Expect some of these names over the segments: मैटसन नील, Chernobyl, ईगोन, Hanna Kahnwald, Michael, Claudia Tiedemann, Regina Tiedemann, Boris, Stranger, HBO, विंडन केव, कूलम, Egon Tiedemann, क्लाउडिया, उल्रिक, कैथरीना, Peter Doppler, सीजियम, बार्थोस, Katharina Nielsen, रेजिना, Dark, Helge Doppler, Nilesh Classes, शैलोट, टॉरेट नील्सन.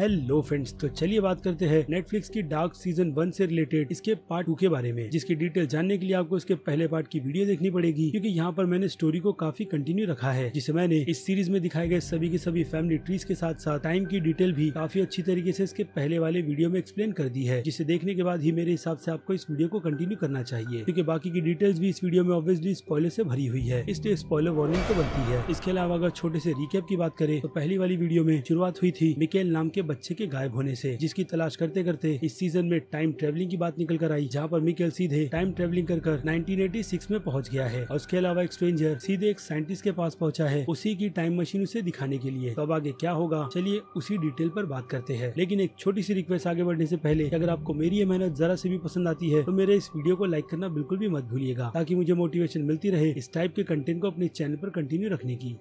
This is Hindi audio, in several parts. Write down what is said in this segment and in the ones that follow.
हेलो फ्रेंड्स, तो चलिए बात करते हैं नेटफ्लिक्स की डार्क सीजन 1 से रिलेटेड इसके पार्ट 2 के बारे में, जिसकी डिटेल जानने के लिए आपको इसके पहले पार्ट की वीडियो देखनी पड़ेगी, क्योंकि यहाँ पर मैंने स्टोरी को काफी कंटिन्यू रखा है, जिसे मैंने इस सीरीज में दिखाए गए सभी के सभी फैमिली ट्रीज के साथ साथ टाइम की डिटेल भी काफी अच्छी तरीके से इसके पहले वाले वीडियो में एक्सप्लेन कर दी है, जिसे देखने के बाद ही मेरे हिसाब से आपको इस वीडियो को कंटिन्यू करना चाहिए, क्योंकि बाकी की डिटेल्स भी इस वीडियो में ऑब्वियसली स्पॉइलर से भरी हुई है, इसलिए स्पॉइलर वार्निंग तो बनती है। इसके अलावा अगर छोटे से रिकैप की बात करें तो पहली वाली वीडियो में शुरुआत हुई थी मिकेल नाम के बच्चे के गायब होने से, जिसकी तलाश करते करते इस सीजन में टाइम ट्रेवलिंग की बात निकल कर आई, जहाँ पर मिकेल सीधे टाइम ट्रेवलिंग कर 1986 में पहुँच गया है। और उसके अलावा एक स्ट्रेंजर सीधे एक साइंटिस्ट के पास पहुँचा है उसी की टाइम मशीन उसे दिखाने के लिए। तो अब आगे क्या होगा, चलिए उसी डिटेल पर बात करते हैं, लेकिन एक छोटी सी रिक्वेस्ट आगे बढ़ने से पहले, अगर आपको मेरी ये मेहनत जरा से भी पसंद आती है तो मेरे इस वीडियो को लाइक करना बिल्कुल भी मत भूलिएगा, ताकि मुझे मोटिवेशन मिलती रहे इस टाइप के कंटेंट को अपने चैनल पर कंटिन्यू रखने की।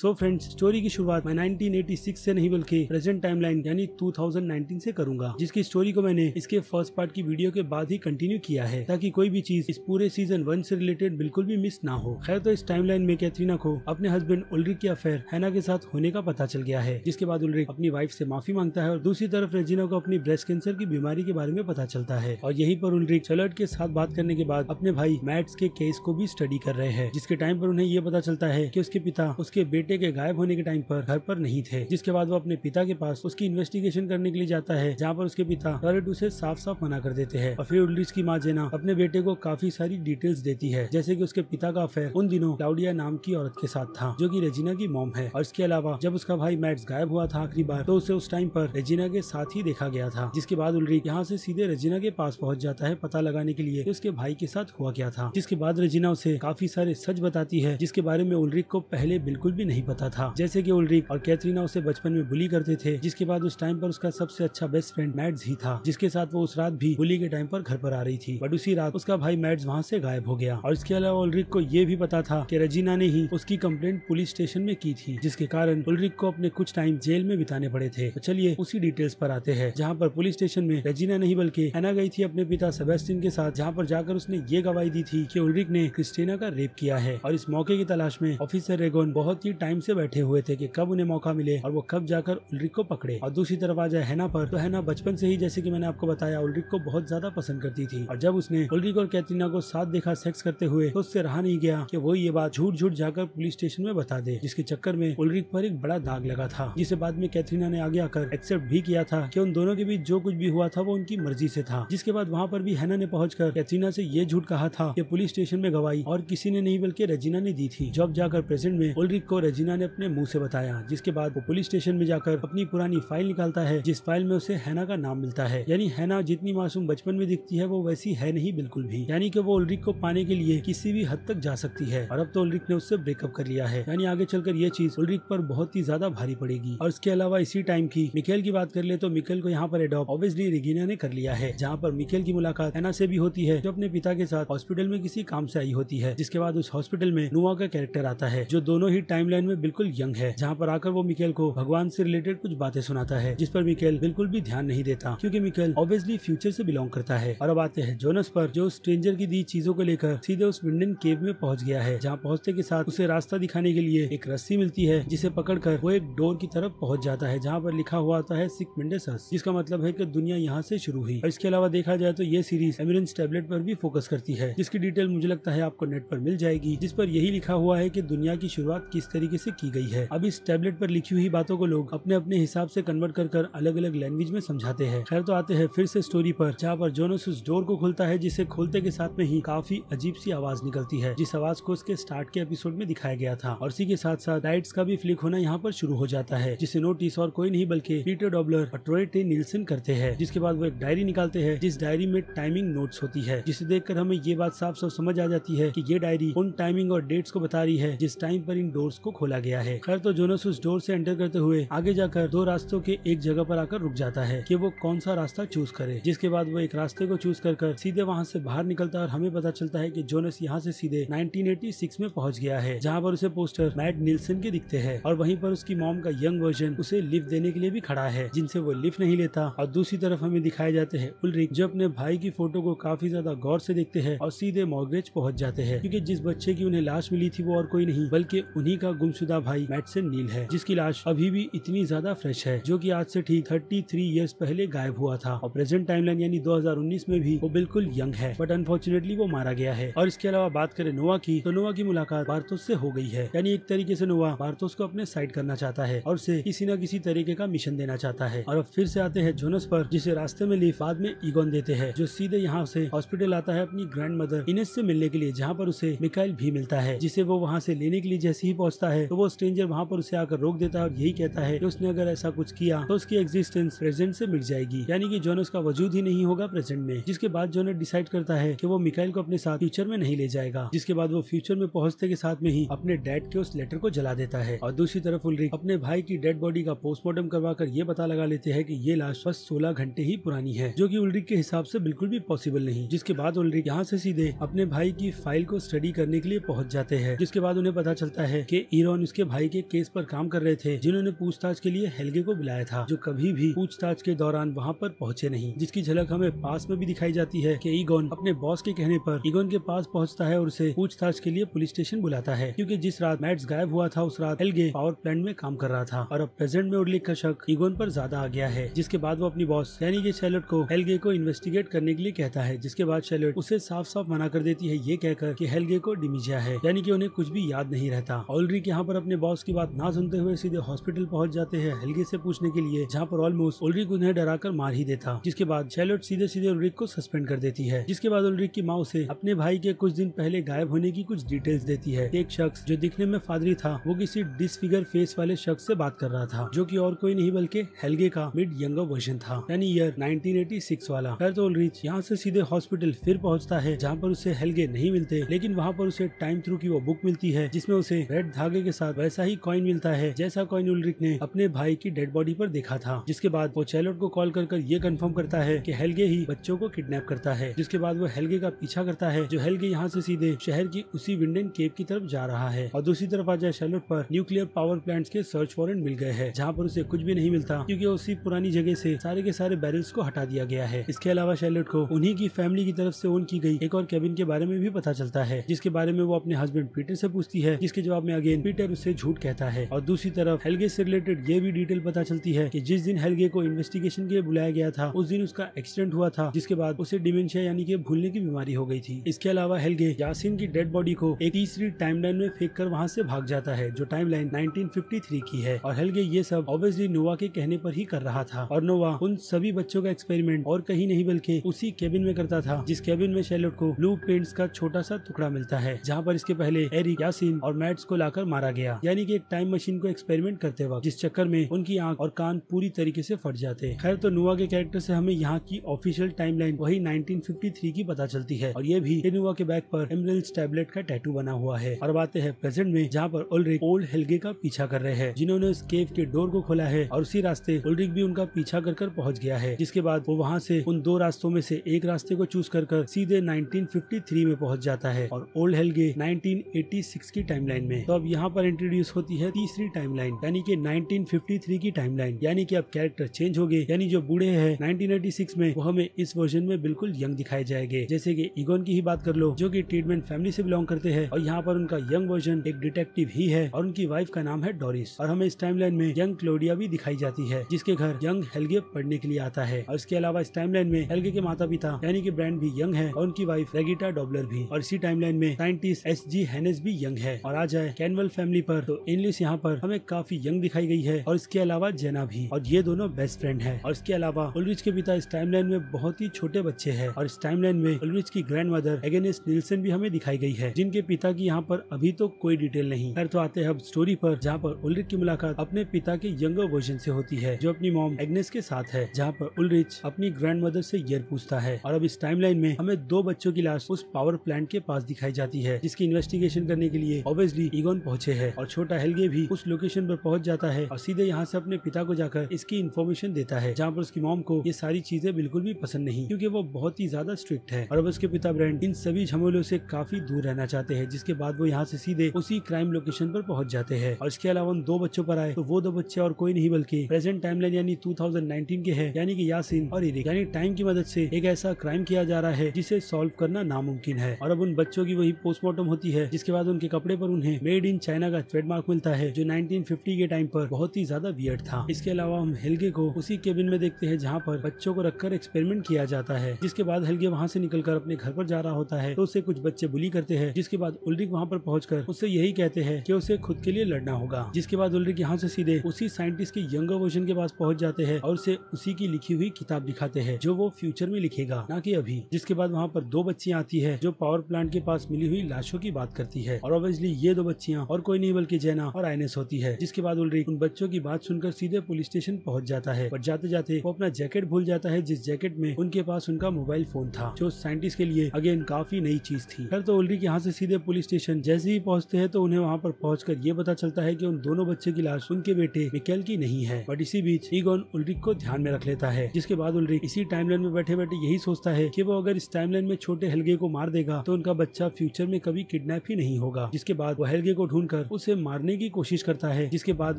सो फ्रेंड्स, स्टोरी की शुरुआत मैं 1986 से नहीं बल्कि प्रेजेंट टाइमलाइन यानी 2019 से करूंगा, जिसकी स्टोरी को मैंने इसके फर्स्ट पार्ट की वीडियो के बाद ही कंटिन्यू किया है, ताकि कोई भी चीज इस पूरे सीजन 1 से रिलेटेड बिल्कुल भी मिस ना हो। खैर, तो इस टाइमलाइन में कैथरीना को अपने हस्बैंड उल्रिक की अफेयर हैना के साथ होने का पता चल गया है, जिसके बाद उल्रिक अपनी वाइफ से माफी मांगता है, और दूसरी तरफ रेजिना को अपनी ब्रेस्ट कैंसर की बीमारी के बारे में पता चलता है। और यहीं पर उल्रिक चलर्ट के साथ बात करने के बाद अपने भाई मैट्स के केस को भी स्टडी कर रहे हैं, जिसके टाइम पर उन्हें ये पता चलता है कि उसके पिता उसके बेटे के गायब होने के टाइम पर घर पर नहीं थे, जिसके बाद वो अपने पिता के पास उसकी इन्वेस्टिगेशन करने के लिए जाता है, जहाँ पर उसके पिता टॉरेट उसे साफ साफ मना कर देते हैं। और फिर उल्रिच की माँ जेना अपने बेटे को काफी सारी डिटेल्स देती है, जैसे कि उसके पिता का अफेयर उन दिनों क्लाउडिया नाम की औरत के साथ था, जो कि रेजिना की मॉम है। और इसके अलावा जब उसका भाई मैट्स गायब हुआ था आखिरी बार, तो उसे उस टाइम पर रेजिना के साथ ही देखा गया था, जिसके बाद उल्रिच यहाँ से सीधे रेजिना के पास पहुँच जाता है पता लगाने के लिए उसके भाई के साथ हुआ क्या था, जिसके बाद रेजिना उसे काफी सारे सच बताती है, जिसके बारे में उल्रिच को पहले बिल्कुल भी नहीं पता था, जैसे कि उल्रिक और कैथरीना उसे बचपन में बुली करते थे, जिसके बाद उस टाइम पर उसका सबसे अच्छा बेस्ट फ्रेंड मैट्स ही था, जिसके साथ वो उस रात भी बुली के टाइम पर घर पर आ रही थी, बट उसी रात उसका भाई मैट्स वहाँ से गायब हो गया। और इसके अलावा उल्रिक को ये भी पता था कि रेजिना ने ही उसकी कंप्लेंट पुलिस स्टेशन में की थी, जिसके कारण उल्रिक को अपने कुछ टाइम जेल में बिताने पड़े थे। तो चलिए उसी डिटेल्स पर आते हैं, जहाँ पर पुलिस स्टेशन में रेजिना नहीं बल्कि हैना गई थी अपने पिता सेबेस्टियन के साथ, जहाँ पर जाकर उसने ये गवाही दी थी कि उल्रिक ने क्रिस्टीना का रेप किया है। और इस मौके की तलाश में ऑफिसर एगोन बहुत ही टाइम से बैठे हुए थे कि कब उन्हें मौका मिले और वो कब जाकर उल्रिक को पकड़े। और दूसरी तरफ आ जाए हैना पर, तो हैना बचपन से ही, जैसे कि मैंने आपको बताया, उल्रिक को बहुत ज्यादा पसंद करती थी, और जब उसने उल्रिक और कैथरीना को साथ देखा सेक्स करते हुए, तो उससे रहा नहीं गया कि वो ये बात झूठ जाकर पुलिस स्टेशन में बता दे, जिसके चक्कर में उल्रिक पर एक बड़ा दाग लगा था, जिसे बाद में कैथरीना ने आगे आकर एक्सेप्ट भी किया था कि उन दोनों के बीच जो कुछ भी हुआ था वो उनकी मर्जी से था। जिसके बाद वहाँ पर भी हैना ने पहुंचकर कैथरीना से ये झूठ कहा था कि पुलिस स्टेशन में गवाही और किसी ने नहीं बल्कि रेजिना ने दी थी, जब जाकर प्रेजेंट में उल्रिक को रेजिना ने अपने मुंह से बताया। जिसके बाद वो पुलिस स्टेशन में जाकर अपनी पुरानी फाइल निकालता है, जिस फाइल में उसे हैना का नाम मिलता है, यानी हैना जितनी मासूम बचपन में दिखती है वो वैसी है नहीं बिल्कुल भी, यानी कि वो उल्रिक को पाने के लिए किसी भी हद तक जा सकती है। और अब तो उल्रिक ने उससे ब्रेकअप कर लिया है, यानी आगे चलकर ये चीज उल्रिक पर बहुत ही ज्यादा भारी पड़ेगी। और इसके अलावा इसी टाइम की मिकेल की बात कर ले तो मिकेल को यहाँ पर एडॉप्ट ऑब्वियसली रेगिना ने कर लिया है, जहाँ पर मिकेल की मुलाकात हैना से भी होती है, जो अपने पिता के साथ हॉस्पिटल में किसी काम से आई होती है। जिसके बाद उस हॉस्पिटल में नुआ का कैरेक्टर आता है, जो दोनों ही टाइमलाइन में बिल्कुल यंग है, जहाँ पर आकर वो मिकेल को भगवान से रिलेटेड कुछ बातें सुनाता है, जिस पर मिकेल बिल्कुल भी ध्यान नहीं देता, क्योंकि मिकेल ऑब्वियसली फ्यूचर से बिलोंग करता है। और अब आते हैं जोनस पर, जो स्ट्रेंजर की दी चीजों को लेकर सीधे उस विंडन केव में पहुंच गया है, जहाँ पहुंचते के साथ उसे रास्ता दिखाने के लिए एक रस्सी मिलती है, जिसे पकड़कर वो एक डोर की तरफ पहुंच जाता है, जहाँ पर लिखा हुआ आता है सिक मुंडस, जिसका मतलब है की दुनिया यहाँ से शुरू हुई। और इसके अलावा देखा जाए तो ये सीरीज एम्बुलेंस टैबलेट पर भी फोकस करती है, जिसकी डिटेल मुझे लगता है आपको नेट पर मिल जाएगी, जिस पर यही लिखा हुआ है की दुनिया की शुरुआत किस तरीके से की गई है। अब इस टैबलेट पर लिखी हुई बातों को लोग अपने अपने हिसाब से कन्वर्ट कर अलग अलग लैंग्वेज में समझाते हैं। खैर, तो आते हैं फिर से स्टोरी पर, जहाँ पर जोनस उस डोर को खोलता है, जिसे खोलते के साथ में ही काफी अजीब सी आवाज निकलती है, जिस आवाज को उसके स्टार्ट के एपिसोड में दिखाया गया था। और इसी के साथ साथ लाइट्स का भी फ्लिक होना यहाँ पर शुरू हो जाता है, जिसे नोटिस और कोई नहीं बल्कि पीटर डॉबलर और टॉरेट नील्सन करते हैं। जिसके बाद वो एक डायरी निकालते हैं, जिस डायरी में टाइमिंग नोट्स होती है, जिसे देखकर हमें ये बात साफ साफ समझ आ जाती है कि ये डायरी उन टाइमिंग और डेट्स को बता रही है जिस टाइम पर इन डोर्स को खोला गया है। खैर तो जोनस उस डोर से एंटर करते हुए आगे जाकर दो रास्तों के एक जगह पर आकर रुक जाता है कि वो कौन सा रास्ता चूज करे, जिसके बाद वो एक रास्ते को चूज कर सीधे वहाँ से बाहर निकलता है और हमें पता चलता है कि जोनस यहाँ से सीधे 1986 में पहुँच गया है, जहाँ पर उसे पोस्टर मैट नील्सन के दिखते हैं और वहीं पर उसकी मॉम का यंग वर्जन उसे लिफ्ट देने के लिए भी खड़ा है, जिनसे वो लिफ्ट नहीं लेता। और दूसरी तरफ हमें दिखाए जाते हैं उल्रिक जो अपने भाई की फोटो को काफी ज्यादा गौर से देखते हैं और सीधे मॉर्गेज पहुँच जाते हैं, क्योंकि जिस बच्चे की उन्हें लाश मिली थी वो और कोई नहीं बल्कि उन्हीं का गुमशुदा भाई मैटसन नील है, जिसकी लाश अभी भी इतनी ज्यादा फ्रेश है जो कि आज से ठीक 33 ईयर्स पहले गायब हुआ था और प्रेजेंट टाइमलाइन यानी 2019 में भी वो बिल्कुल यंग है, बट अनफॉर्चुनेटली वो मारा गया है। और इसके अलावा बात करें नोवा की, तो नोवा की मुलाकात बार्थोस से हो गई है, यानी एक तरीके से नोवा बार्थोस को अपने साइड करना चाहता है और उसे किसी न किसी तरीके का मिशन देना चाहता है। और अब फिर से आते हैं जोनस पर, जिसे रास्ते में लिफ्ट बाद में ईगोन देते हैं, जो सीधे यहाँ से हॉस्पिटल आता है अपनी ग्रैंड मदर इनेस से मिलने के लिए, जहाँ पर उसे मिकाइल भी मिलता है, जिसे वो वहाँ से लेने के लिए जैसे ही पहुँचता है तो वो स्ट्रेंजर वहाँ पर उसे आकर रोक देता है और यही कहता है कि उसने अगर ऐसा कुछ किया तो उसकी एग्जिस्टेंस प्रेजेंट से मिट जाएगी, यानी कि जोनस का वजूद ही नहीं होगा प्रेजेंट में। जिसके बाद जोनस डिसाइड करता है कि वो मिकाइल को अपने साथ फ्यूचर में नहीं ले जाएगा, जिसके बाद वो फ्यूचर में पहुंचते के साथ में ही अपने डैड के उस लेटर को जला देता है। और दूसरी तरफ उल्रिक अपने भाई की डेड बॉडी का पोस्टमार्टम करवा कर ये पता लगा लेते हैं कि ये लाश बस 16 घंटे ही पुरानी है, जो कि उल्रिक के हिसाब से बिल्कुल भी पॉसिबल नहीं। जिसके बाद उल्रिक यहाँ से सीधे अपने भाई की फाइल को स्टडी करने के लिए पहुँच जाते हैं, जिसके बाद उन्हें पता चलता है कि ईरोन उसके भाई के केस पर काम कर रहे थे, जिन्होंने पूछताछ के लिए हेल्गे को बुलाया था, जो कभी भी पूछताछ के दौरान वहाँ पर पहुँचे नहीं, जिसकी झलक हमें पास में भी दिखाई जाती है कि ईगोन अपने बॉस के कहने पर ईगोन के पास पहुंचता है और उसे पूछताछ के लिए पुलिस स्टेशन बुलाता है, क्योंकि जिस रात मैट्स गायब हुआ था उस रात हेल्गे पावर प्लांट में काम कर रहा था। और अब प्रेजेंट में उल्लिख का शक ईगोन पर ज्यादा आ गया है, जिसके बाद वो अपनी बॉस यानी कि शैलोट को हेल्गे को इन्वेस्टिगेट करने के लिए कहता है, जिसके बाद शैलोट उसे साफ साफ मना कर देती है, ये कहकर कि हेल्गे को डिमिजिया है, यानी कि उन्हें कुछ भी याद नहीं रहता। उल्रिक यहाँ पर अपने बॉस की बात ना सुनते हुए सीधे हॉस्पिटल पहुँच जाते हैं हेल्गे से पूछने के लिए, जहाँ पर ऑलमोस्ट उल्रिक उन्हें डरा कर मार ही देता। जिसके बाद शैलोट सीधे सीधे उल्रिक को सस्पेंड कर देती है, जिसके बाद उल्रिक की माँ उसे अपने भाई के कुछ दिन पहले गायब होने की कुछ डिटेल्स देती है। एक शख्स जो दिखने में फादरी था वो किसी डिसफिगर फेस वाले शख्स से बात कर रहा था, जो कि और कोई नहीं बल्कि हेल्गे का मिड यंगर वर्जन था, यानी ईयर 1986 वाला। फिर तो उल्रिक यहाँ से सीधे हॉस्पिटल फिर पहुँचता है, जहाँ पर उसे हेल्गे नहीं मिलते, लेकिन वहाँ पर उसे टाइम थ्रू की वो बुक मिलती है, जिसमें उसे रेड धागे के साथ वैसा ही कॉइन मिलता है जैसा कॉइन उल्रिक ने अपने भाई की डेड बॉडी पर देखा था। जिसके बाद वो शैलोट को कॉल कर ये कंफर्म करता है कि हेल्गे ही बच्चों को किडनैप करता है। जिसके बाद वो हेल्गे का पीछा करता है, जो हेल्गे यहाँ से सीधे शहर की उसी विंडन केव की तरफ जा रहा है। और दूसरी तरफ आजा शैलोट पर न्यूक्लियर पावर प्लांट्स के सर्च वारंट मिल गए हैं, जहाँ पर उसे कुछ भी नहीं मिलता, क्योंकि उसी पुरानी जगह से सारे के सारे बैरल्स को हटा दिया गया है। इसके अलावा शैलोट को उन्हीं की फैमिली की तरफ से ओन की गई एक और केबिन के बारे में भी पता चलता है, जिसके बारे में वो अपने हस्बैंड पीटर से पूछती है, जिसके जवाब में अगेन पीटर उसे झूठ कहता है। और दूसरी तरफ हेल्गे से रिलेटेड ये भी डिटेल पता चलती है कि जिस दिन हेल्गे को इन्वेस्टिगेशन के लिए बुलाया गया था उस दिन उसका एक्सीडेंट हुआ था, जिसके बाद उसे डिमेंशिया यानी कि भूलने की बीमारी हो गई थी। इसके अलावा हेल्गे यासिन की डेड बॉडी को एक तीसरी टाइमलाइन में फेंक कर वहाँ से भाग जाता है, जो टाइमलाइन 1953 की है। और हेल्गे ये सब ऑब्वियसली नोवा के कहने पर ही कर रहा था, और नोवा उन सभी बच्चों का एक्सपेरिमेंट और कहीं नहीं बल्कि उसी केबिन में करता था, जिस केबिन में शैलोट को ब्लू पेंट्स का छोटा सा टुकड़ा मिलता है, जहाँ पर इसके पहले एरिक यासिन और मैट्स को लाकर मारा गया, यानी कि एक टाइम मशीन को एक्सपेरिमेंट करते वक्त, जिस चक्कर में उनकी आँख और कान पूरी तरीके से फट जाते। खैर तो नोवा के कैरेक्टर से हमें यहाँ की ऑफिशियल टाइमलाइन वही 1953 की पता चलती है, और ये भी नोवा के बैक पर एम्बुलेंस टैबलेट का टैटू बना हुआ है। और बातें हैं प्रेजेंट में, जहाँ पर उल्रिक ओल्ड हेल्गे का पीछा कर रहे हैं, जिन्होंने उस केव के डोर को खोला है, और उसी रास्ते उल्रिक भी उनका पीछा कर पहुँच गया है। जिसके बाद वो वहाँ से उन दो रास्तों में से एक रास्ते को चूज कर सीधे 1953 में पहुँच जाता है, और ओल्ड हेल्गे 1986 की टाइमलाइन में। तो अब यहाँ पर इंट्रोड्यूस होती है तीसरी टाइमलाइन, यानी कि 1953 की टाइमलाइन, यानी कि अब कैरेक्टर चेंज हो गए, यानी जो बूढ़े हैं 1986 में वो हमें इस वर्जन में बिल्कुल यंग दिखाए जाएंगे। जैसे कि ईगोन की ही बात कर लो, जो कि ट्रीटमेंट फैमिली से बिलोंग करते हैं, और यहाँ पर उनका यंग वर्जन एक डिटेक्टिव ही है, और उनकी वाइफ का नाम है डोरिस। और हमें इस टाइमलाइन में यंग क्लोडिया भी दिखाई जाती है, जिसके घर यंग हेल्गे पढ़ने के लिए आता है। और इसके अलावा इस टाइमलाइन में हेल्गे के माता पिता यानी कि ब्रांड भी यंग है, और उनकी वाइफ रेगिटा डॉबलर भी। और इसी टाइमलाइन में साइंटिस्ट SG हेनेस भी यंग है। और आ जाए कैनवल फैमिली पर, तो एनलिस यहाँ पर हमें काफी यंग दिखाई गई है, और इसके अलावा जेना भी, और ये दोनों बेस्ट फ्रेंड है। और इसके अलावा उल्रिच के पिता इस टाइमलाइन में बहुत ही छोटे बच्चे हैं, और इस टाइमलाइन में उल्रिच की ग्रैंड मदर एगेनेस नील्सन भी हमें दिखाई गई है, जिनके पिता की यहाँ पर अभी तो कोई डिटेल नहीं। फिर तो आते हैं अब स्टोरी पर, जहाँ पर उल्रिच की मुलाकात अपने पिता के यंगर वर्जन से होती है, जो अपनी मॉम एग्नेस के साथ है, जहाँ पर उल्रिच अपनी ग्रैंड मदर से ईयर पूछता है। और अब इस टाइमलाइन में हमें दो बच्चों की लाश उस पावर प्लांट के पास दिखाई जाती है, जिसकी इन्वेस्टिगेशन करने के लिए ऑब्वियसली ईगोन पहुंचे देते हैं और छोटा हेल्गे भी उस लोकेशन पर पहुंच जाता है और सीधे यहाँ से अपने पिता को जाकर इसकी इन्फॉर्मेशन देता है, जहाँ पर उसकी मॉम को ये सारी चीजें बिल्कुल भी पसंद नहीं क्योंकि वो बहुत ही ज्यादा स्ट्रिक्ट है। और अब उसके पिता ब्रांड इन सभी झमेलों से काफी दूर रहना चाहते हैं, जिसके बाद वो यहाँ से सीधे उसी क्राइम लोकेशन पर पहुंच जाते हैं। और इसके अलावा उन दो बच्चों पर आए तो वो दो बच्चे और कोई नहीं बल्कि प्रेजेंट टाइमलाइन यानी 2019 के है, यानी कि यासीन और इरिक, यानी टाइम की मदद से एक ऐसा क्राइम किया जा रहा है जिसे सॉल्व करना नामुमकिन है। और अब उन बच्चों की वही पोस्टमार्टम होती है, जिसके बाद उनके कपड़े पर उन्हें मेड इन चाइना का ट्रेडमार्क मिलता है जो 1950 के टाइम पर बहुत ही ज्यादा वियर्ड था। इसके अलावा हम हेल्गे को उसी केबिन में देखते हैं जहाँ पर बच्चों को रखकर एक्सपेरिमेंट किया जाता है, जिसके बाद हेल्गे वहाँ से निकलकर अपने घर पर जा रहा होता है तो उसे कुछ बच्चे बुली करते हैं, जिसके बाद उल्रिक वहाँ पर पहुंचकर उससे यही कहते हैं कि उसे खुद के लिए लड़ना होगा। जिसके बाद उल्रिक यहाँ से सीधे उसी साइंटिस्ट के यंगर वर्जन के पास पहुंच जाते हैं और उसे उसी की लिखी हुई किताब दिखाते हैं जो वो फ्यूचर में लिखेगा, ना कि अभी। जिसके बाद वहाँ पर दो बच्चियाँ आती है जो पावर प्लांट के पास मिली हुई लाशों की बात करती है और ऑब्वियसली ये दो बच्चियाँ और कोई नहीं बल्कि जैना और आइनेस होती है। जिसके बाद उल्रिक उन बच्चों की बात सुनकर सीधे पुलिस स्टेशन पहुंच जाता है, पर जाते जाते वो अपना जैकेट भूल जाता है, जिस जैकेट में उनके पास उनका मोबाइल फोन था जो साइंटिस्ट के लिए अगेन काफी नई चीज थी। फिर तो उल्रिक यहाँ से सीधे पुलिस स्टेशन जैसे ही पहुँचते हैं तो उन्हें वहाँ पर पहुँचकर ये पता चलता है कि उन दोनों बच्चे की लाश उनके बेटे मिकेल की नहीं है। बट इसी बीच ईगोन उल्रिक को ध्यान में रख लेता है, जिसके बाद उल्रिक इसी टाइमलाइन में बैठे बैठे यही सोचता है कि वो अगर इस टाइमलाइन में छोटे हेल्गे को मार देगा तो उनका बच्चा फ्यूचर में कभी किडनैप ही नहीं होगा। जिसके बाद वो हेल्गे को ढूंढकर उसे मारने की कोशिश करता है, जिसके बाद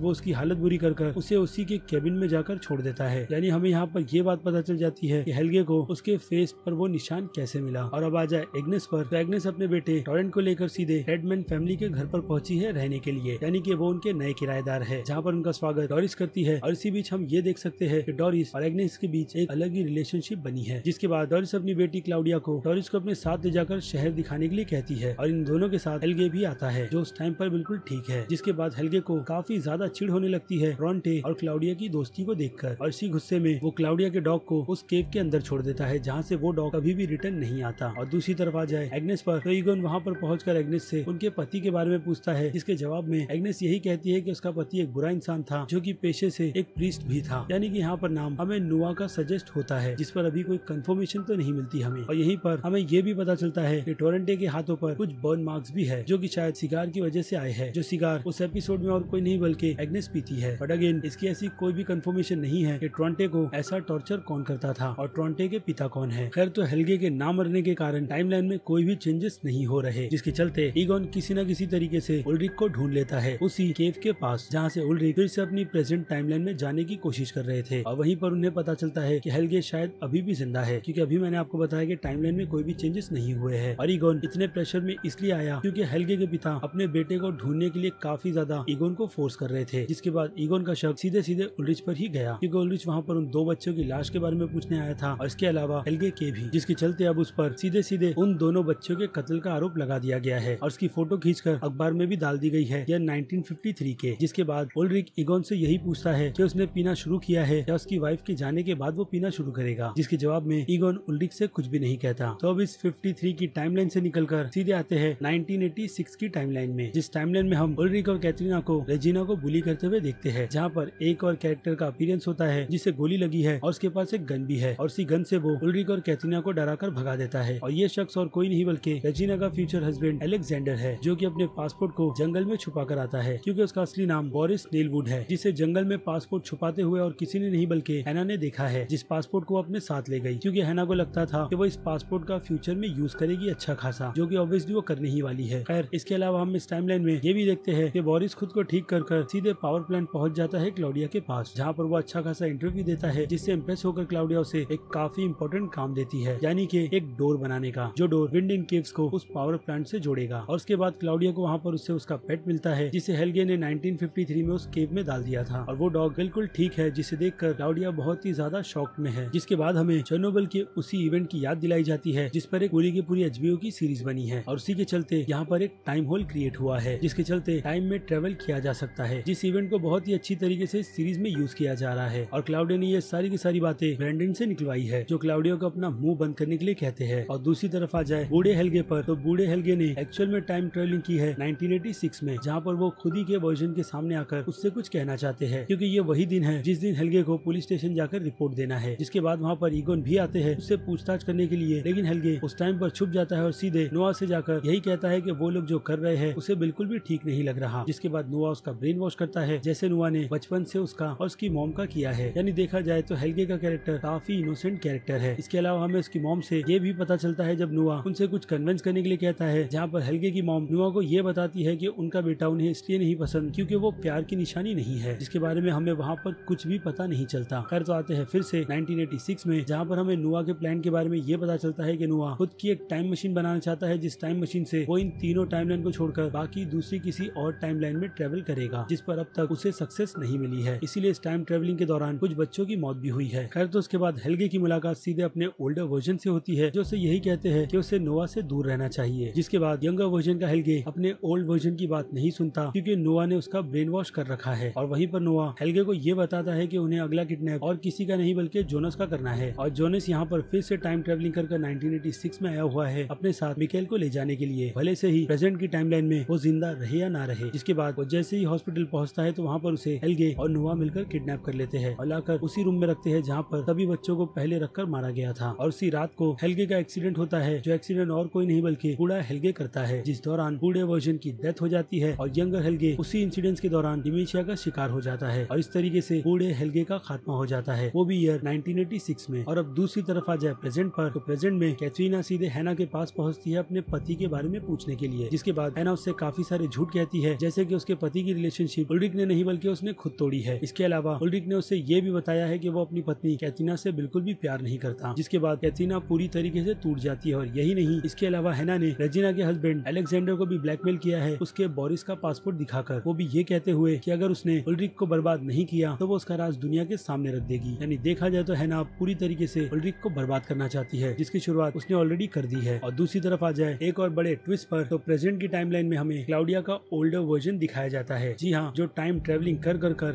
वो उसकी हालत बुरी कर उसे उसी के केबिन में जाकर छोड़ देता है। यानी हमें यहाँ पर ये बात पता चल जाती है कि हेल्गे को उसके फेस पर वो निशान कैसे मिला। और अब आ जाए एग्नेस पर, तो एग्नेस अपने बेटे टॉरेंट को लेकर सीधे रेडमैन फैमिली के घर पर पहुंची है रहने के लिए, यानी कि वो उनके नए किराएदार है, जहाँ पर उनका स्वागत डॉरिस करती है। और इसी बीच हम ये देख सकते हैं कि डॉरिस और एग्नेस के बीच एक अलग ही रिलेशनशिप बनी है। जिसके बाद डॉरिस अपनी बेटी क्लाउडिया को डॉरिस को अपने साथ ले जाकर शहर दिखाने के लिए कहती है और इन दोनों के साथ हेल्गे भी आता है जो उस टाइम पर बिल्कुल ठीक है। जिसके बाद हेल्गे को काफी ज्यादा चिढ़ होने लगती है रॉन्टे और क्लाउडिया की दोस्ती को देखकर, और इसी गुस्से में वो क्लाउडिया के डॉग को उस केव के अंदर छोड़ देता है जहाँ से वो डॉग कभी भी रिटर्न नहीं आता। और दूसरी तरफ आ जाए एग्नेस पर, तो ईगन वहाँ पर पहुंचकर एग्नेस से उनके पति के बारे में पूछता है, जिसके जवाब में एग्नेस यही कहती है कि उसका पति एक बुरा इंसान था जो कि पेशे से एक प्रीस्ट भी था, यानी कि यहाँ पर नाम हमें नोआ का सजेस्ट होता है, जिस पर अभी कोई कंफर्मेशन तो नहीं मिलती हमें। और यहीं पर हमें ये भी पता चलता है कि टोरेंटे के हाथों पर कुछ बर्न मार्क्स भी है जो कि शायद सिगार की वजह से आए हैं, जो सिगार उस एपिसोड में और कोई नहीं बल्कि एग्नेस पीती है। बट अगेन इसकी ऐसी कोई भी कंफर्मेशन नहीं है कि टोरेंटे को ऐसा टॉर्चर कौन करता था और टोरेंटे के पिता कौन है। खैर तो हेल्गे के ना मरने के कारण टाइमलाइन में कोई भी चेंजेस नहीं हो रहे, जिसके चलते ईगोन किसी न किसी तरीके से उल्रिक को ढूंढ लेता है उसी केव के पास जहाँ से उल्रिक फिर से अपनी प्रेजेंट टाइमलाइन में जाने की कोशिश कर रहे थे। और वहीं पर उन्हें पता चलता है कि हेल्गे शायद अभी भी जिंदा है, क्योंकि अभी मैंने आपको बताया कि टाइमलाइन में कोई भी चेंजेस नहीं हुए हैं। और ईगोन इतने प्रेशर में इसलिए आया क्योंकि हेल्गे के पिता अपने बेटे को ढूंढने के लिए काफी ज्यादा ईगोन को फोर्स कर रहे थे। जिसके बाद ईगोन का शक सीधे सीधे उल्रिच पर ही गया, क्योंकि उल्रिच वहाँ पर उन दो बच्चों की लाश के बारे में पूछने आया था और इसके अलावा हेल्गे के भी, जिसके चलते अब उस पर सीधे सीधे उन दोनों बच्चों के कत्ल का आरोप लगा दिया गया है और उसकी फोटो खींचकर अखबार में भी डाल दी गई है, यह 1953 के। जिसके बाद उल्रिक ईगोन से यही पूछता है कि उसने पीना शुरू किया है या उसकी वाइफ के जाने के बाद वो पीना शुरू करेगा, जिसके जवाब में ईगोन उल्रिक से कुछ भी नहीं कहता। तो अब इस 53 की टाइमलाइन से निकलकर सीधे आते हैं 1986 की टाइमलाइन में, जिस टाइमलाइन में हम उल्रिक और कैथरीना को रेजिना को बुली करते हुए देखते हैं, जहाँ पर एक और कैरेक्टर का अपीयरेंस होता है जिसे गोली लगी है और उसके पास एक गन भी है और उसी गन से वो उल्रिक और कैथरीना को डरा कर भगा देता है। और ये शख्स और कोई नहीं बल्कि रेजिना का फ्यूचर हस्बैंड एलेक्जेंडर है, जो कि अपने पासपोर्ट को जंगल में छुपा कर आता है, क्योंकि उसका असली नाम बोरिस नीलवुड है, जिसे जंगल में पासपोर्ट छुपाते हुए और किसी ने नहीं बल्कि हैना ने देखा है, जिस पासपोर्ट को अपने साथ ले गई क्योंकि हैना को लगता था कि वो इस पासपोर्ट का फ्यूचर में यूज करेगी अच्छा खासा, जो कि ऑब्वियसली वो करने ही वाली है। खैर इसके अलावा हम इस टाइमलाइन में ये भी देखते हैं कि बोरिस खुद को ठीक कर कर सीधे पावर प्लांट पहुंच जाता है क्लाउडिया के पास, जहां पर वो अच्छा खासा इंटरव्यू देता है, जिससे इम्प्रेस होकर क्लाउडिया उसे एक काफी इंपॉर्टेंट काम देती है, यानी कि एक डोर बनाने का, जो डोर विंडन केव्स को उस पावर प्लांट से जोड़ेगा। और उसके बाद क्लाउडिया को वहां पर उससे उसका पेट मिलता है, जिसे हेल्गे ने 1953 में उस केव में डाल दिया था और वो डॉग बिल्कुल ठीक है, जिसे देखकर क्लाउडिया बहुत ही ज्यादा शॉक में है। जिसके बाद हमें चेर्नोबिल के उसी इवेंट की याद दिलाई जाती है जिस पर एक पूरी की पूरी HBO की सीरीज बनी है और उसी के चलते यहाँ पर एक टाइम होल क्रिएट हुआ है, जिसके चलते टाइम में ट्रेवल किया जा सकता है, जिस इवेंट को बहुत ही अच्छी तरीके से सीरीज में यूज किया जा रहा है। और क्लाउडिया ने ये सारी की सारी बातें ब्रैंडन से निकलवाई है, जो क्लाउडिया को अपना मुंह बंद करने के लिए कहते हैं। और दूसरी तरफ आ जाए बूढ़े हेल्गे पर, तो बूढ़े हेल्गे ने एक्चुअल में टाइम ट्रेवलिंग की है 1986 में, जहाँ पर वो खुद ही के वर्जन के सामने आकर उससे कुछ कहना चाहते हैं, क्योंकि ये वही दिन है जिस दिन हेल्गे को पुलिस स्टेशन जाकर रिपोर्ट देना है। जिसके बाद वहाँ पर ईगोन भी आते हैं उससे पूछताछ करने के लिए, लेकिन हेल्गे उस टाइम पर छुप जाता है और सीधे नोआ से जाकर यही कहता है कि वो लोग जो कर रहे हैं उसे बिल्कुल भी ठीक नहीं लग रहा, जिसके बाद नोआ उसका ब्रेन वॉश करता है जैसे नोआ ने बचपन से उसका और उसकी मॉम का किया है। यानी देखा जाए तो हेल्गे का कैरेक्टर काफी इनोसेंट कैरेक्टर है। इसके अलावा हमें उसकी मॉम से ये भी पता चलता है जब नोआ उनसे कुछ कन्विंस करने के लिए कहता है, जहाँ पर हेल्गे की मॉम नोआ को ये बताती है कि उनका बेटा उन्हें इसलिए नहीं पसंद क्योंकि वो प्यार की निशानी नहीं है, जिसके बारे में हमें वहाँ पर कुछ भी पता नहीं चलता। खैर तो आते हैं फिर से 1986 में, जहाँ पर हमें नोआ के प्लान के बारे में ये पता चलता है कि नोआ खुद की एक टाइम मशीन बनाना चाहता है, जिस टाइम मशीन से वो इन तीनों टाइमलाइन को छोड़कर बाकी दूसरी किसी और टाइमलाइन में ट्रेवल करेगा, जिस पर अब तक उसे सक्सेस नहीं मिली है। इसीलिए इस टाइम ट्रेवलिंग के दौरान कुछ बच्चों की मौत भी हुई है। खैर तो उसके बाद हेल्गे की मुलाकात सीधे अपने ओल्डर वर्जन से होती है, जो उसे यही कहते हैं कि उसे नोआ से दूर रहना चाहिए, जिसके बाद यंगर वर्जन का हेल्गे अपने ओल्ड वर्जन की बात नहीं सुनता क्योंकि नोआ ने उसका ब्रेन वॉश कर रखा है। और वहीं पर नोआ हेल्गे को ये बताता है कि उन्हें अगला किडनैप और किसी का नहीं बल्कि जोनस का करना है। और जोनस यहाँ पर फिर से टाइम ट्रेवलिंग कर 1986 में आया हुआ है अपने साथ मिकेल को ले जाने के लिए, भले से ही प्रेजेंट की टाइमलाइन में वो जिंदा रहे या ना रहे। जिसके बाद वो जैसे ही हॉस्पिटल पहुंचता है तो वहाँ पर उसे हेल्गे और नोआ मिलकर किडनैप कर लेते हैं और लाकर उसी रूम में रखते हैं जहाँ पर सभी बच्चों को पहले रखकर मारा गया था। और उसी रात को हेल्गे का एक्सीडेंट होता है, जो एक्सीडेंट और कोई नहीं बल्कि बूढ़ा हेल्गे करता है, जिस दौरान बूढ़े वर्जन की डेथ हो जाती है और यंगर हेल्गे उसी इंसिडेंट के दौरान डिमेंशिया का शिकार हो जाता है और इस तरीके से बूढ़े हेल्गे का खात्मा हो जाता है, वो भी ईयर 1986 में। और अब दूसरी तरफ आ जाए प्रेजेंट पर, तो प्रेजेंट में कैटरीना सीधे हैना के पास पहुंचती है अपने पति के बारे में पूछने के लिए, जिसके बाद हैना उससे काफी सारे झूठ कहती है, जैसे कि उसके पति की रिलेशनशिप उल्रिक ने नहीं बल्कि उसने खुद तोड़ी है। इसके अलावा उल्रिक ने उसे ये भी बताया है कि वो अपनी पत्नी कैटरीना से बिल्कुल भी प्यार नहीं करता, जिसके बाद कैटरीना पूरी तरीके से टूट जाती है। और यही नहीं, इसके अलावा हैना ने रेजिना के हस्बैंड अलेक्जेंडर को भी ब्लैकमेल किया है उसके बोरिस का पासपोर्ट दिखाकर, वो भी ये कहते हुए कि अगर उसने उल्रिक को बर्बाद नहीं किया तो वो उसका राज दुनिया के सामने रख देगी। यानी देखा जाए तो हैना पूरी तरीके से उल्रिक को बर्बाद करना चाहती है, जिसकी शुरुआत उसने ऑलरेडी कर दी है। और दूसरी तरफ आ जाए एक और बड़े ट्विस्ट पर, तो प्रेजेंट की टाइमलाइन में हमें क्लाउडिया का ओल्डर वर्जन दिखाया जाता है, जी हाँ, जो टाइम ट्रेवलिंग कर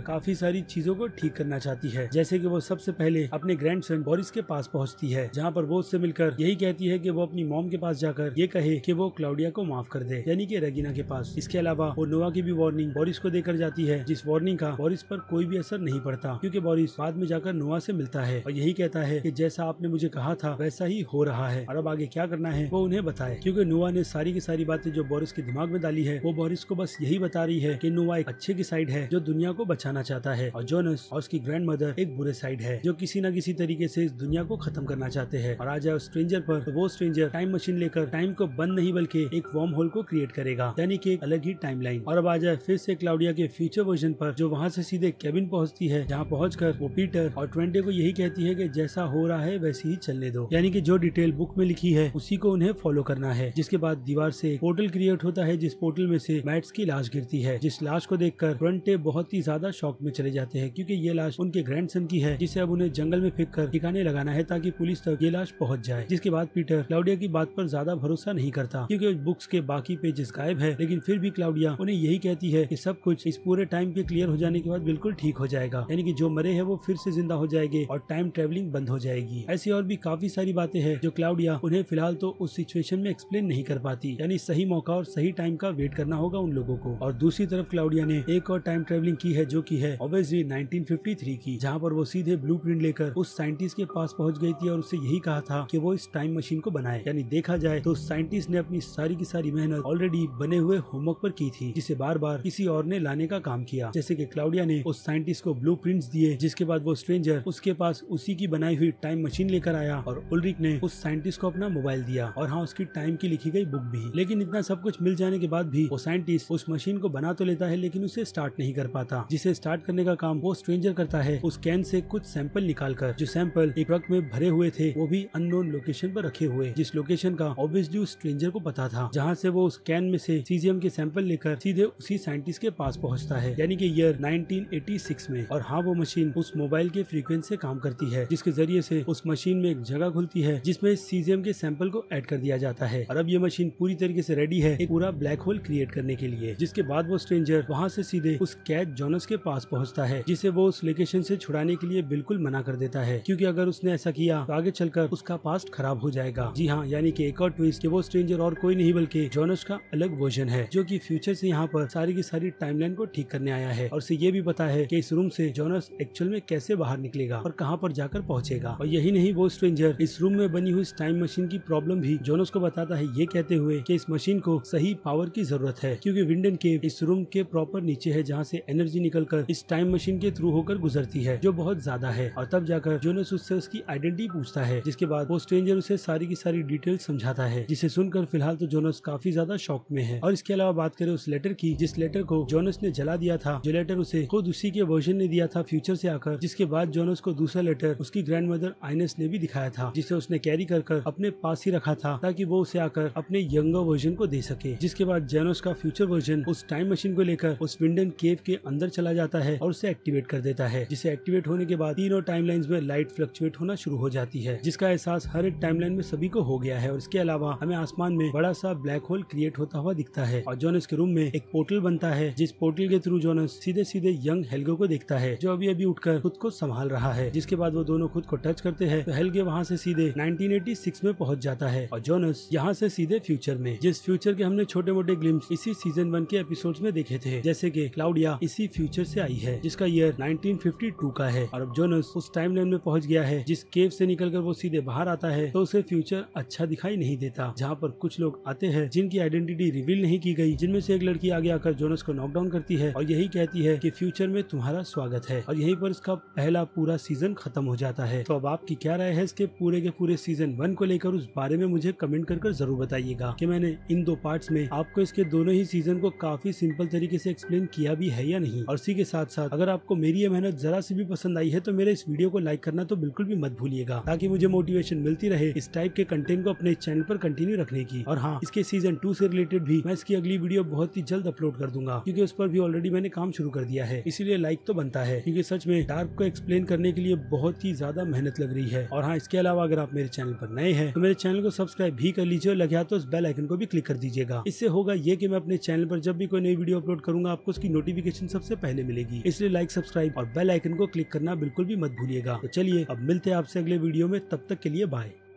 काफी सारी चीजों को ठीक करना चाहती है। जैसे कि वो सबसे पहले अपने ग्रैंडसन बोरिस के पास पहुंचती है, जहाँ पर वो उससे मिलकर यही कहती है कि वो अपनी मॉम के पास जाकर ये कहे कि वो क्लाउडिया को माफ कर दे, यानी कि रेगिना के पास। इसके अलावा वो नोआ की भी वार्निंग बोरिस को देकर जाती है, जिस वार्निंग का बोरिस पर कोई भी असर नहीं पड़ता क्योंकि बोरिस बाद में जाकर नोआ से मिलता है और यही कहता है कि जैसा आपने मुझे कहा था वैसा ही हो रहा है और अब आगे क्या करना है वो उन्हें बताए, क्योंकि नोआ ने सारी की सारी बातें जो बोरिस के दिमाग में डाली है वो बोरिस को बस यही बता रही है कि नोआ एक अच्छे की साइड है जो दुनिया को बचाना चाहता है और जोनस और उसकी ग्रैंड मदर एक बुरे साइड है जो किसी न किसी तरीके से इस दुनिया को खत्म करना चाहते हैं। और आ जाए स्ट्रेंजर पर, तो वो स्ट्रेंजर टाइम मशीन लेकर टाइम को बंद नहीं बल्कि एक वॉर्म होल को क्रिएट करेगा, यानी कि एक अलग ही टाइमलाइन। और अब आ जाए फिर से क्लाउडिया के फ्यूचर वर्जन पर, जो वहाँ से सीधे केबिन पहुँचती है, जहाँ पहुँचकर वो पीटर और ट्वेंटे को यही कहती है कि जैसा हो रहा है वैसे ही चलने दो, यानी कि जो डिटेल बुक में लिखी है उसी को उन्हें फॉलो करना है। जिसके बाद दीवार से एक पोर्टल क्रिएट होता है, जिस पोर्टल में से मैट्स की लाश गिरती है, जिस लाश को देखकर ट्वेंटे बहुत ही ज्यादा शॉक में चले जाते हैं क्योंकि ये लाश उनके ग्रैंडसन की है, जिसे अब उन्हें जंगल में फेंक कर ठिकाने लगाना है ताकि पुलिस तक ये लाश पहुंच जाए। जिसके बाद पीटर क्लाउडिया की बात पर ज्यादा भरोसा नहीं करता क्योंकि बुक्स के बाकी पेजेस गायब है, लेकिन फिर भी क्लाउडिया उन्हें यही कहती है कि सब कुछ इस पूरे टाइम के क्लियर हो जाने के बाद बिल्कुल ठीक हो जाएगा, यानी कि जो मरे हैं वो फिर से जिंदा हो जाएंगे और टाइम ट्रेवलिंग बंद हो जाएगी। ऐसी और भी काफी सारी बातें हैं जो क्लाउडिया उन्हें फिलहाल तो उस सिचुएशन में एक्सप्लेन नहीं कर पाती, यानी सही मौका और सही टाइम का वेट करना होगा उन लोगों को। और दूसरी तरफ क्लाउडिया ने एक और टाइम ट्रेवलिंग की है, जो की है ऑब्वियसली 1953 की, जहाँ पर वो सीधे ब्लूप्रिंट लेकर उस साइंटिस्ट के पास पहुँच गई थी और उससे यही कहा था कि वो इस टाइम मशीन को बनाए। यानी देखा जाए तो साइंटिस्ट ने अपनी सारी की सारी मेहनत ऑलरेडी बने हुए होमवर्क पर की थी, जिसे बार बार किसी और ने लाने का काम किया। जैसे कि क्लाउडिया ने उस साइंटिस्ट को ब्लूप्रिंट्स दिए, जिसके बाद वो स्ट्रेंजर उसके पास उसी की बनाई हुई टाइम मशीन लेकर आया और उल्रिक ने उस साइंटिस्ट को अपना मोबाइल दिया और हाँ, उसकी टाइम की लिखी गई बुक भी। लेकिन इतना सब कुछ मिल जाने के बाद भी वो साइंटिस्ट उस मशीन को बना तो लेता है लेकिन उसे स्टार्ट नहीं कर पाता, जिसे स्टार्ट करने का काम वो स्ट्रेंजर करता है उस कैन से कुछ सैंपल निकाल कर, जो सैंपल एक ट्रक में भरे हुए थे वो भी अननोन लोकेशन पर रखे हुए, जिस लोकेशन का ऑब्वियसली उस स्ट्रेंजर को पता था, जहाँ से वो उस कैन में से सीजियम के सैंपल लेकर सीधे उसी साइंटिस्ट के पास पहुँचता है, यानी कि ईयर 1986 में। और हाँ, वो मशीन उस मोबाइल के फ्रीक्वेंसी से काम करती है, जिसके जरिए से उस मशीन में एक जगह खुलती है जिसमें सीजियम के सैंपल को ऐड कर दिया जाता है और अब ये मशीन पूरी तरीके से रेडी है एक पूरा ब्लैक होल क्रिएट करने के लिए। जिसके बाद वो स्ट्रेंजर वहाँ से सीधे उस कैद जोनस के पास पहुँचता है, जिसे वो उस लोकेशन से छुड़ाने के लिए बिल्कुल मना कर देता है क्योंकि अगर उसने ऐसा किया तो आगे चलकर उसका पास्ट खराब हो जाएगा। जी हाँ, यानी कि एक और ट्विस्ट कि वो स्ट्रेंजर और कोई नहीं बल्कि जोनस का अलग वर्जन है, जो कि फ्यूचर से यहाँ पर सारी की सारी टाइमलाइन को ठीक करने आया है और उसे ये भी पता है कि इस रूम से जोनस एक्चुअल में कैसे बाहर निकलेगा और कहाँ पर जाकर पहुँचेगा। और यही नहीं, वो स्ट्रेंजर इस रूम में बनी हुई टाइम मशीन की प्रॉब्लम भी जोनस को बताता है, ये कहते हुए कि इस मशीन को सही पावर की जरूरत बात है क्योंकि विंडन केव इस रूम के प्रॉपर नीचे है जहाँ से एनर्जी निकलकर इस टाइम मशीन के थ्रू होकर गुजरती है जो बहुत ज्यादा है। और तब जाकर जोनस उससे उसकी आइडेंटिटी पूछता है, जिसके बाद वो स्ट्रेंजर उसे सारी की सारी डिटेल्स समझाता है, जिसे सुनकर फिलहाल तो जोनस काफी ज्यादा शॉक में है। और इसके अलावा बात करें उस लेटर की, जिस लेटर को जोनस ने जला दिया था, जो लेटर उसे खुद उसी के वर्जन ने दिया था फ्यूचर से आकर, जिसके बाद जोनस को दूसरा लेटर उसकी ग्रैंड मदर आइनेस ने भी दिखाया था, जिसे उसने कैरी कर अपने पास ही रखा था ताकि वो उसे आकर अपने यंगर वर्जन को दे सके। जिसके बाद जोनस का फ्यूचर वर्जन उस टाइम मशीन को लेकर उस विंडन केव के अंदर चला जाता है और उसे एक्टिवेट कर देता है, जिसे एक्टिवेट होने के बाद तीनों टाइमलाइंस में लाइट फ्लक्चुएट होना शुरू हो जाती है, जिसका एहसास हर एक टाइमलाइन में सभी को हो गया है। और इसके अलावा हमें आसमान में बड़ा सा ब्लैक होल क्रिएट होता हुआ दिखता है और जोनस के रूम में एक पोर्टल बनता है, जिस पोर्टल के थ्रू जोनस सीधे सीधे यंग हेल्गे को देखता है जो अभी अभी उठकर खुद को संभाल रहा है। जिसके बाद वो दोनों खुद को टच करते हैं तो हेल्गे वहाँ से सीधे 1986 में पहुँच जाता है और जोनस यहाँ से सीधे फ्यूचर में, जिस फ्यूचर के हमने छोटे मोटे ग्लिम्स इसी सीजन 1 के एपिसोड्स में देखे थे, जैसे कि क्लाउडिया इसी फ्यूचर से आई है जिसका ईयर 1952 का है। और अब जोनस उस टाइमलाइन में पहुँच गया है, जिस केव से निकलकर वो सीधे बाहर आता है तो उसे फ्यूचर अच्छा दिखाई नहीं देता, जहाँ पर कुछ लोग आते हैं जिनकी आइडेंटिटी रिवील नहीं की गई, जिनमें से एक लड़की आगे आकर जोनस को नॉकडाउन करती है और यही कहती है कि फ्यूचर में तुम्हारा स्वागत है। और यहीं पर इसका पहला पूरा सीजन खत्म हो जाता है। तो अब आपकी क्या राय है इसके पूरे के पूरे सीजन 1 को लेकर, उस बारे में मुझे कमेंट कर जरूर बताइएगा कि मैंने इन दो पार्ट्स में आपको इसके दोनों ही सीजन को काफी सिंपल तरीके से एक्सप्लेन किया भी है या नहीं। और इसी के साथ साथ अगर आपको मेरी ये मेहनत जरा सी भी पसंद आई है तो मेरे इस वीडियो को लाइक करना तो बिल्कुल भी मत भूलिएगा, ताकि मुझे मोटिवेशन मिलती रहे इस टाइप के कंटेंट को अपने चैनल पर कंटिन्यू रखने की। और हाँ, इसके सीजन 2 से रिलेटेड भी मैं इसकी अगली वीडियो बहुत ही जल्द अपलोड कर दूंगा, क्योंकि उस पर भी ऑलरेडी मैंने काम शुरू कर दिया है, इसीलिए लाइक तो बनता है, क्योंकि सच में डार्क को एक्सप्लेन करने के लिए बहुत ही ज्यादा मेहनत लग रही है। और हाँ, इसके अलावा अगर आप मेरे चैनल पर नए हैं तो मेरे चैनल को सब्सक्राइब भी कर लीजिए और लगे हाथ तो उस बेल आइकन को भी क्लिक कर दीजिएगा। इससे होगा ये कि मैं अपने चैनल पर जब भी कोई नई वीडियो अपलोड करूंगा आपको उसकी नोटिफिकेशन सबसे पहले मिलेगी, इसलिए लाइक, सब्सक्राइब और बेल आइकन को क्लिक करना बिल्कुल भी मत भूलिएगा। तो चलिए अब मिलते हैं आपसे अगले वीडियो में, तब तक के लिए बाय।